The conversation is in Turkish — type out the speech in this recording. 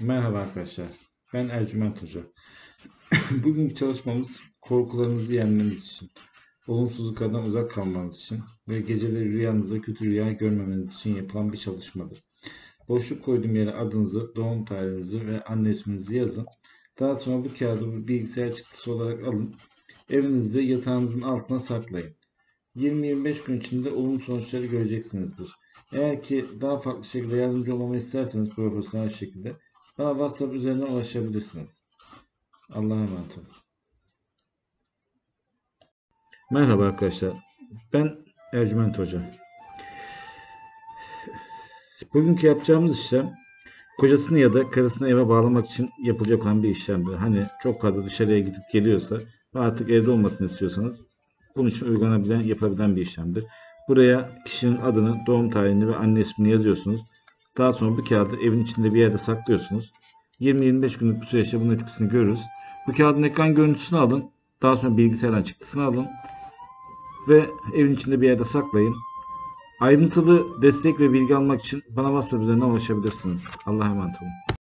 Merhaba arkadaşlar, ben Ercüment Hoca. Bugünkü çalışmamız korkularınızı yenmeniz için, olumsuzluklardan uzak kalmanız için ve geceleri rüyanızda kötü rüya görmemeniz için yapılan bir çalışmadır. Boşluk koyduğum yere adınızı, doğum tarihinizi ve anne isminizi yazın. Daha sonra bu kağıdı bir bilgisayar çıktısı olarak alın. Evinizde yatağınızın altına saklayın. 20-25 gün içinde olumlu sonuçları göreceksinizdir. Eğer ki daha farklı şekilde yardımcı olmamı isterseniz profesyonel şekilde bana WhatsApp üzerinden ulaşabilirsiniz. Allah'a emanet olun. Merhaba arkadaşlar. Ben Ercüment Hoca. Bugünkü yapacağımız işlem kocasını ya da karısını eve bağlamak için yapılacak olan bir işlemdir. Hani çok fazla dışarıya gidip geliyorsa ve artık evde olmasını istiyorsanız bunun için uygulanabilen, yapılabilen bir işlemdir. Buraya kişinin adını, doğum tarihini ve anne ismini yazıyorsunuz. Daha sonra bu kağıdı evin içinde bir yerde saklıyorsunuz. 20-25 günlük bir süreçte bunun etkisini görürüz. Bu kağıdın ekran görüntüsünü alın. Daha sonra bilgisayardan çıktısını alın. Ve evin içinde bir yerde saklayın. Ayrıntılı destek ve bilgi almak için bana WhatsApp üzerinden ulaşabilirsiniz. Allah'a emanet olun.